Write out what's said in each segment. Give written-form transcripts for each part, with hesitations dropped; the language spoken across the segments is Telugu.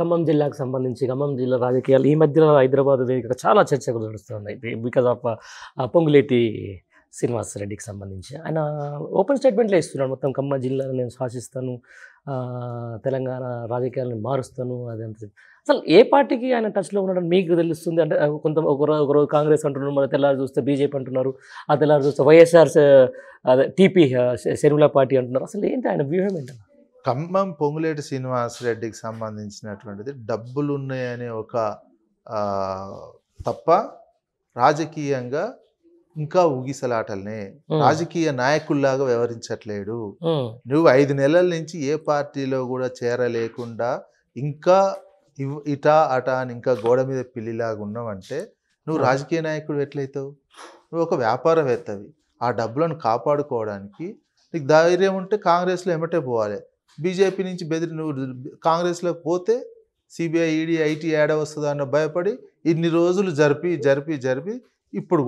ఖమ్మం జిల్లాకు సంబంధించి ఖమ్మం జిల్లా రాజకీయాలు ఈ మధ్యలో హైదరాబాద్ వేదికగా చాలా చర్చలు నడుస్తున్నాయి బికాజ్ ఆఫ్ పొంగులేటి శ్రీనివాస్ రెడ్డికి సంబంధించి. ఆయన ఓపెన్ స్టేట్మెంట్లో ఇస్తున్నాడు, మొత్తం ఖమ్మం జిల్లాను నేను శాసిస్తాను, తెలంగాణ రాజకీయాలను మారుస్తాను అదంతా. అసలు ఏ పార్టీకి ఆయన టచ్లో ఉండడం మీకు తెలుస్తుంది? అంటే కొంత ఒకరోజు కాంగ్రెస్ అంటున్నారు, మన తెల్లారు చూస్తే బీజేపీ అంటున్నారు, ఆ తెల్లారు చూస్తే వైఎస్ఆర్ అదే టీపీ షర్మిల పార్టీ అంటున్నారు. అసలు ఏంటి ఆయన వ్యూహం ఏంటన్నా? ఖమ్మం పొంగులేటి శ్రీనివాస్ రెడ్డికి సంబంధించినటువంటిది డబ్బులు ఉన్నాయనే ఒక తప్ప రాజకీయంగా ఇంకా ఊగిసలాటలనే, రాజకీయ నాయకుల్లాగా వ్యవహరించట్లేడు. నువ్వు 5 నెలల నుంచి ఏ పార్టీలో కూడా చేరలేకుండా ఇంకా ఇటా అటా అని ఇంకా గోడ మీద పిల్లిలాగా ఉన్నావంటే నువ్వు రాజకీయ నాయకుడు ఎట్లయితావు? నువ్వు ఒక వ్యాపారవేత్తవి. ఆ డబ్బులను కాపాడుకోవడానికి నీకు ధైర్యం ఉంటే కాంగ్రెస్లో ఎమ్మటే పోవాలి. బీజేపీ నుంచి బెదిరి నువ్వు కాంగ్రెస్లోకి పోతే సిబిఐ, ఈడీ, ఐటీ ఏడా వస్తుందా అన్న భయపడి ఇన్ని రోజులు జరిపి ఇప్పుడు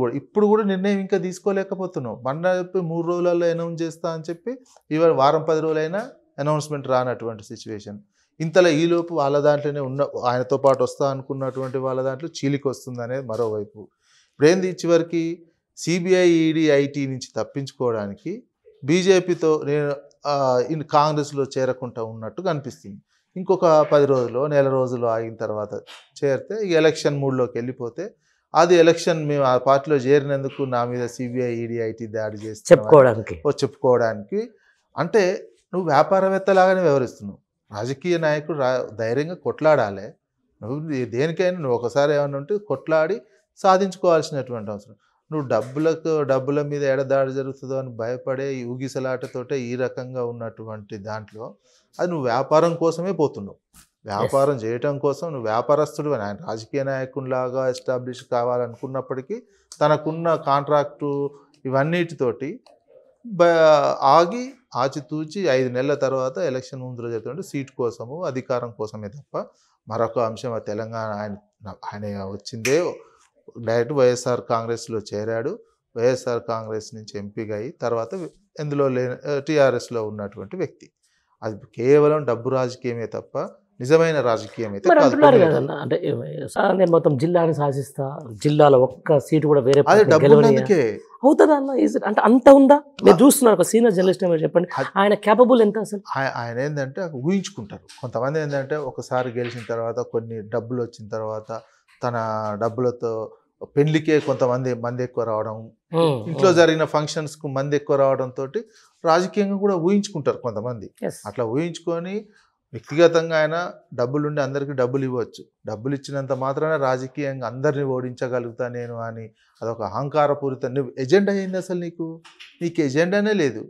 కూడా నిర్ణయం ఇంకా తీసుకోలేకపోతున్నావు. మొన్న చెప్పి 3 రోజులలో అనౌన్స్ చేస్తా అని చెప్పి ఇవాళ వారం 10 రోజులైనా అనౌన్స్మెంట్ రానటువంటి సిచ్యువేషన్. ఇంతలో ఈలోపు వాళ్ళ దాంట్లోనే ఉన్న ఆయనతో పాటు వస్తా అనుకున్నటువంటి వాళ్ళ దాంట్లో చీలికి వస్తుంది అనేది మరోవైపు. ఇప్పుడేంది, చివరికి సిబిఐ, ఈడీ, ఐటీ నుంచి తప్పించుకోవడానికి బీజేపీతో నేను కాంగ్రెస్లో చేరకుండా ఉన్నట్టు కనిపిస్తుంది. ఇంకొక 10 రోజులు, నెల రోజులు ఆగిన తర్వాత చేరితే ఎలక్షన్ మూడ్లోకి వెళ్ళిపోతే అది ఎలక్షన్ మేము ఆ పార్టీలో చేరినందుకు నా మీద సిబిఐ, ఈడీ, ఐటీ దాడి చేసి చెప్పుకోవడానికి. అంటే నువ్వు వ్యాపారవేత్తలాగానే వ్యవహరిస్తున్నావు. రాజకీయ నాయకుడు ధైర్యంగా కొట్లాడాలి. నువ్వు దేనికైనా నువ్వు ఒకసారి ఏమైనా ఉంటే కొట్లాడి సాధించుకోవాల్సినటువంటి అవసరం. నువ్వు డబ్బుల మీద ఎడదాడి జరుగుతుందో అని భయపడే ఈ ఊగిసలాటతోటే ఈ రకంగా ఉన్నటువంటి దాంట్లో అది నువ్వు వ్యాపారం కోసమే పోతున్నావు. వ్యాపారం చేయటం కోసం నువ్వు వ్యాపారస్తుడు అని, ఆయన రాజకీయ నాయకునిలాగా ఎస్టాబ్లిష్ కావాలనుకున్నప్పటికీ తనకున్న కాంట్రాక్టు ఇవన్నిటితోటి ఆగి ఆచితూచి 5 నెలల తర్వాత ఎలక్షన్ ముందు జరుగుతుంటే సీట్ కోసము, అధికారం కోసమే తప్ప మరొక అంశం. తెలంగాణ ఆయన వచ్చిందే డైరెక్ట్ వైఎస్ఆర్ కాంగ్రెస్లో చేరాడు, వైఎస్ఆర్ కాంగ్రెస్ నుంచి ఎంపీగా అయ్యి తర్వాత ఎందులో లేని టీఆర్ఎస్లో ఉన్నటువంటి వ్యక్తి. అది కేవలం డబ్బు రాజకీయమే తప్ప నిజమైన రాజకీయం అయితే అంటే నేను మొత్తం జిల్లాని శాసిస్తా, జిల్లాలో ఒక్క సీటు కూడా వేరే అవుతుందా అన్న? అంటే అంత ఉందా? మీరు చూస్తున్నారు ఒక సీనియర్ జర్నలిస్ట్ చెప్పండి, ఆయన క్యాపబుల్ ఎంత అసలు? ఆయన ఏంటంటే ఊహించుకుంటారు కొంతమంది. ఏంటంటే ఒకసారి గెలిచిన తర్వాత కొన్ని డబ్బులు వచ్చిన తర్వాత తన డబ్బులతో పెళ్లికే కొంతమంది మంది ఎక్కువ రావడం, ఇంట్లో జరిగిన ఫంక్షన్స్ కు మంది ఎక్కువ రావడంతో రాజకీయంగా కూడా ఊహించుకుంటారు కొంతమంది. అట్లా ఊహించుకొని వ్యక్తిగతంగా ఆయన డబ్బులుండి అందరికీ డబ్బులు ఇవ్వచ్చు, డబ్బులు ఇచ్చినంత మాత్రాన రాజకీయంగా అందరినీ ఓడించగలుగుతా నేను అని అదొక అహంకారపూరిత. నువ్వు ఎజెండా అయింది అసలు? నీకు ఎజెండానే లేదు.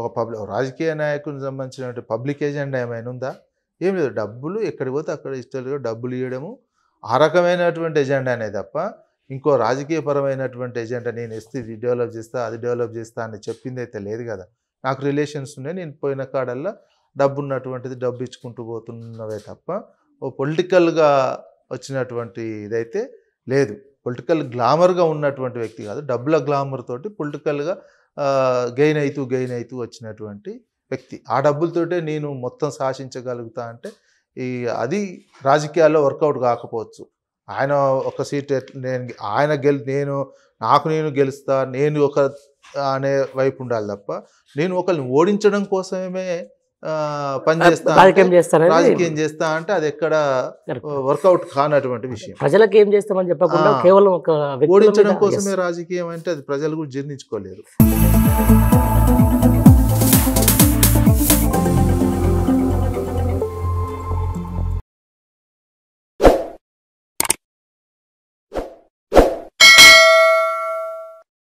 ఒక రాజకీయ నాయకునికి సంబంధించినటువంటి పబ్లిక్ ఎజెండా ఏమైనా ఉందా? ఏం లేదు. డబ్బులు ఎక్కడికి పోతే అక్కడ ఇష్టాలుగా డబ్బులు ఇవ్వడము ఆ రకమైనటువంటి ఎజెండానే తప్ప ఇంకో రాజకీయపరమైనటువంటి ఎజెండా నేను ఇస్తే ఇది డెవలప్ చేస్తా, అది డెవలప్ చేస్తా అని చెప్పింది అయితే లేదు కదా. నాకు రిలేషన్స్ ఉన్నాయి, నేను పోయిన కాడల్లా డబ్బు ఉన్నటువంటిది డబ్బు ఇచ్చుకుంటూ పోతున్నవే తప్ప ఓ పొలిటికల్గా వచ్చినటువంటి ఇదైతే లేదు. పొలిటికల్ గ్లామర్గా ఉన్నటువంటి వ్యక్తి కాదు, డబ్బుల గ్లామర్ తోటి పొలిటికల్గా గెయిన్ అవుతూ వచ్చినటువంటి వ్యక్తి. ఆ డబ్బులతోటే నేను మొత్తం శాసించగలుగుతా అంటే ఈ అది రాజకీయాల్లో వర్కౌట్ కాకపోవచ్చు. ఆయన ఒక సీట్ నేను గెలుస్తా, నేను ఒక అనే వైపు ఉండాలి తప్ప నేను ఒకరిని ఓడించడం కోసమే రాజకీయం చేస్తా అంటే అది ఎక్కడ వర్కౌట్ కానటువంటి విషయం. ప్రజలకు ఏం చేస్తామని చెప్పకుండా కేవలం ఒక ఓడించడం కోసమే రాజకీయం అంటే అది ప్రజలు కూడా జీర్ణించుకోలేరు.